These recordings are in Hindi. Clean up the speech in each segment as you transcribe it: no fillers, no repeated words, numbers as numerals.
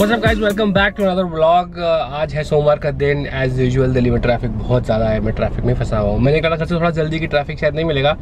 What's up guys, welcome back to another vlog। आज है सोमवार का दिन। एज यूजुअल दिल्ली में ट्रैफिक बहुत ज़्यादा है। मैं ट्रैफिक में फंसा हुआ हूँ। मैंने कहा था सबसे थोड़ा जल्दी कि ट्रैफिक शायद नहीं मिलेगा,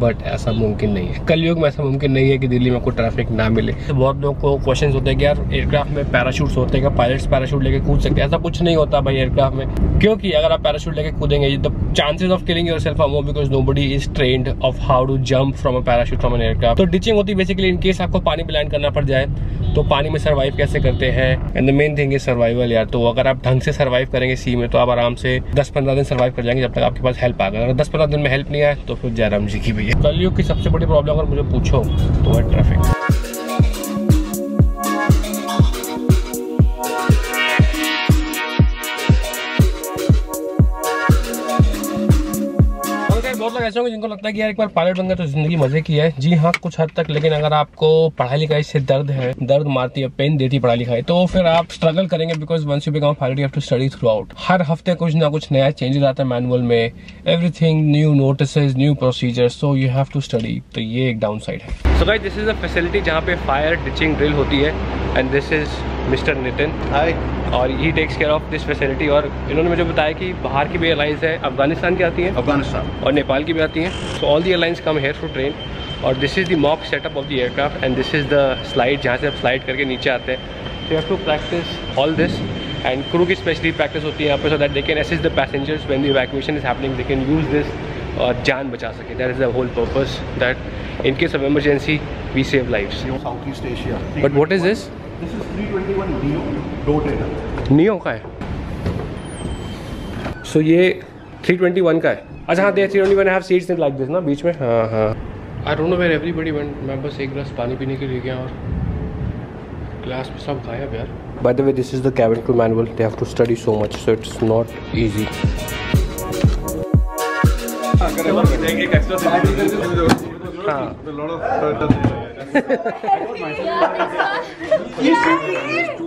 बट ऐसा मुमकिन नहीं है। कलयुग में ऐसा मुमकिन नहीं है कि दिल्ली में कोई ट्रैफिक ना मिले। बहुत लोग को क्वेश्चन होते हैं कि यार एयरक्राफ्ट में पैराशूट्स होते हैं, पायलट्स पैराशूट लेके कूद सकते हैं। ऐसा कुछ नहीं होता भाई एयरक्राफ्ट में, क्योंकि अगर आप पैराशूट लेके कूदेंगे the chances of killing yourself are more because nobody is trained of how to jump from a parachute from an aircraft. तो डिचिंग होती है बेसिकली, इन केस आपको पानी में लैंड करना पड़ जाए तो पानी में सर्वाइव कैसे करते हैं। And the main thing is survival यार। तो अगर आप ढंग से सर्वाइव करेंगे सी में तो आप आराम से 10-15 दिन सर्वाइव कर जाएंगे जब तक आपके पास हेल्प आ गया। अगर 10-15 दिन में हेल्प नहीं आए तो फिर जयराम जी की भैया। कलयुग की सबसे बड़ी प्रॉब्लम अगर मुझे पूछो तो है ट्रैफिक। बहुत लोग ऐसे होंगे जिनको लगता है कि यार एक बार पायलट बन गए तो जिंदगी मजे की है। जी हाँ, कुछ हद तक। लेकिन अगर आपको पढ़ाई लिखाई से दर्द है, दर्द मारती है, पेन देती है पढ़ाई लिखाई, तो फिर आप स्ट्रगल करेंगे। Because once you become pilot you have to study throughout. हर हफ्ते कुछ ना कुछ नया चेंजेस आता है मैनुअल में, everything new, notices new, procedures, so you have to study. तो ये एक डाउन साइड है। So guys, this is a facility जहाँ पे फायर डिचिंग ड्रिल होती है and this is mister Nitin. Hi. और he takes care of this facility. और इन्होंने मुझे बताया कि बाहर की भी एयरलाइंस है, अफगानिस्तान की आती है, अफगानिस्तान और नेपाल की भी आती हैं। So all the airlines come here to train. और this is the mock setup of the aircraft and this is the slide जहाँ से आप स्लाइड करके नीचे आते हैं। So you have to practice all this and crew की स्पेशली प्रैक्टिस होती है यहाँ पे, so that they can assist the passengers when the evacuation is happening. They can use this और जान बचा सके। That is the whole purpose, that in case of emergency we save lives. South east Asia. But what is this? This is 321 neo. Neo का है? सो ये 321 का है। अच्छा हाँ, 321 have seats in like this ना बीच में। हाँ हाँ। I don't know where everybody went. मैं बस एक ग्लास पानी पीने के लिए गया और ग्लास में सब गायब यार। By the way, this is the cabin crew manual. They have to study so much, so it's not easy.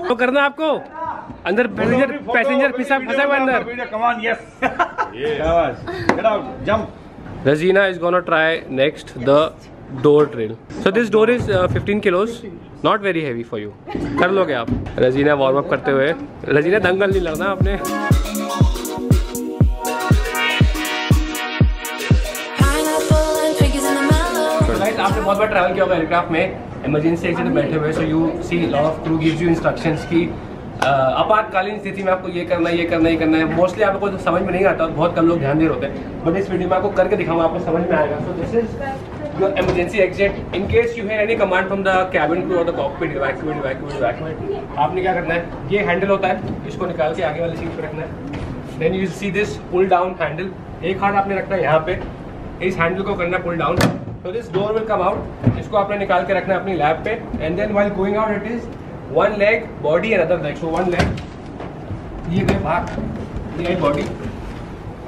तो करना आपको अंदर पैसेंजर फंसा हुआ अंदर। Come on, yes. Yes. Get out, jump. Rajina is gonna try next the door drill. So this door is 15 kilos, not very heavy for you. कर लोगे आप? Rajina warm up करते हुए। Rajina दंगल नहीं लगना आपने। Guys, आपने बहुत बार ट्रैवल किया होगा एयरक्राफ्ट में, इमरजेंसी एग्जिट बैठे हुए, so you see lot of crew gives you instructions कि आपातकालीन स्थिति में आपको ये करना है, ये करना है, ये करना है। मोस्टली आपको समझ में नहीं आता, बहुत कम लोग ध्यान दे होते हैं, बट इस वीडियो में आपको करके दिखाऊंगा, आपको समझ में आएगा। So this is your emergency exit. In case you have any command from the cabin crew और the cockpit, evacuate evacuate evacuate, आपने क्या करना है, ये हैंडल होता है, इसको निकाल के आगे वाली सीट पर रखना है। Then you see this pull down handle, एक हाथ आपने रखना है यहाँ पे, इस हैंडल को करना pull down. So this door will come out, इसको आपने निकाल के रखना है अपनी लैब पे। And then while going out it is one leg body and other leg, so one leg ये गए भाग, ये बॉडी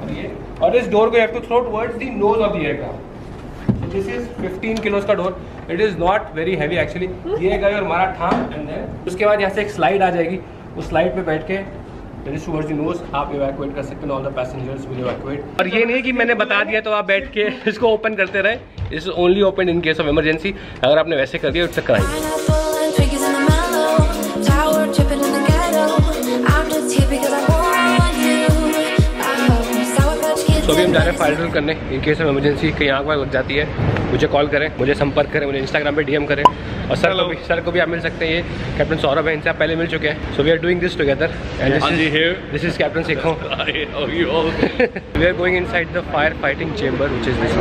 और ये, और इस डोर को you have to throw towards the nose of the aircraft. So this is 15 kilos का door, it is not very heavy actually. ये गए और हमारा ठाम एंड देन उसके बाद यहाँ से एक स्लाइड आ जाएगी, उस स्लाइड पे बैठ के टूवर्ड्स द नोज आप इवैक्यूएट कर सकते हो। All the passengers will evacuate. और ये नहीं कि मैंने बता दिया तो आप बैठ के इसको ओपन करते रहे। Is only open in case of emergency. अगर आपने वैसे कर दिया इट्स अ क्राइम। तो भी हम जा रहे हैं फायर ड्रिल करने। इन केस ऑफ इमरजेंसी कहीं आग वाग लग जाती है, मुझे कॉल करें, मुझे संपर्क करें, मुझे इंस्टाग्राम पे डीएम करें। और सर को भी आप मिल सकते हैं, ये कैप्टन सौरभ है, इनसे आप पहले मिल चुके हैं। So we are doing this together and this is captain Singh. We are going inside the fire fighting chamber which is this.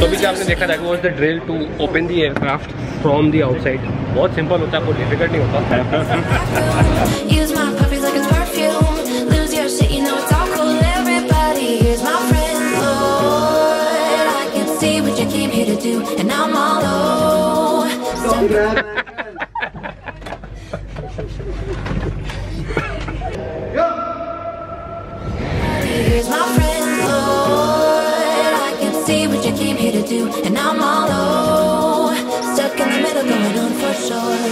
तो भी जो आपने देखा था वो the drill to open the aircraft from the outside. बहुत सिंपल होता है, बहुत डिफिकल्ट नहीं होता। What you came here to do, and I'm all alone, stuck in the middle, going on for sure.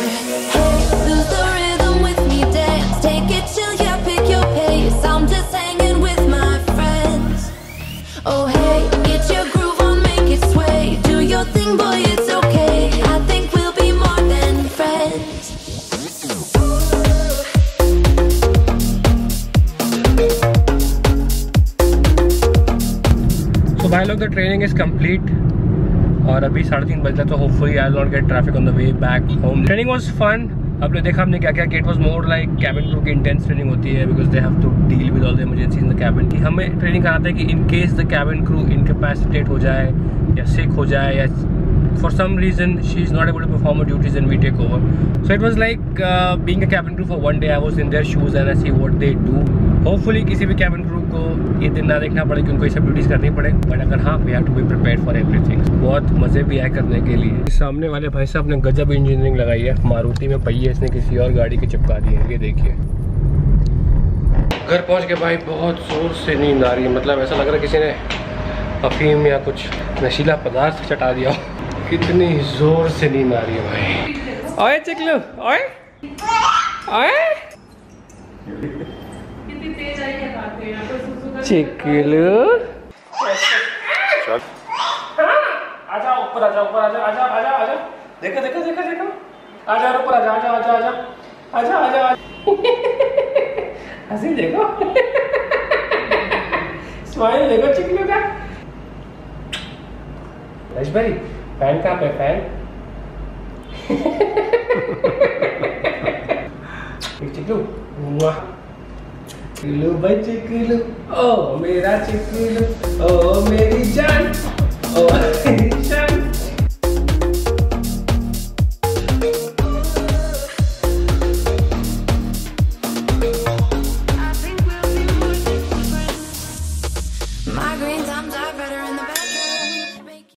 Hey, lose the rhythm with me, dance, take it chill, yeah, pick your pace. I'm just hanging with my friends. bhai log, the training is complete. और अभी 3:30 बज रहा है तो hopefully I'll not get traffic on the way back home. Training was fun. आपने देखा हमने क्या क्या. It was more like cabin crew की intense training होती है because they have to deal with all the emergencies in the cabin. कि हमें training कराते हैं कि in case the cabin crew incapacitated हो जाए या sick हो जाए या for some reason she is not able to perform her duties and we take over. So it was like being a cabin crew for one day. I was in their shoes and I see what they do. Hopefully किसी भी cabin crew को ये दिन ना देखना पड़े कि उनको ये सब ड्यूटीज करनी पड़े. बट अगर हाँ, we have to be prepared for everything. बहुत मजे भी आए करने के लिए. सामने वाले भाई साहब ने गजब इंजीनियरिंग लगाई है. मारुति में पहिए इसने किसी और गाड़ी की चिपका दी है. ये देखिए. घर पहुँच के भाई बहुत जोर से नींद आ रही है. मतलब ऐसा लग रहा है किसी ने अफीम या कुछ नशीला पदार्थ चटा दिया हो. कितनी जोर से नींद आ रही है भाई. ओए चिकलू, ओए ओए कितनी तेज आई है बातें यहां पे. सुसु चिकलू आजा ऊपर, आजा ऊपर, आजा आजा आजा आजा. देखो देखो देखो देखो. आजा ऊपर, आजा आजा आजा आजा आजा आजा. हंसी देखो, स्माइल देखो चिकलू का. राज भाई फैन कहाँ पे फैन? चिकलू, चिकलू भाई चिकलू, ओ मेरा चिकलू, ओ मेरी जान, ओ मेरी जान.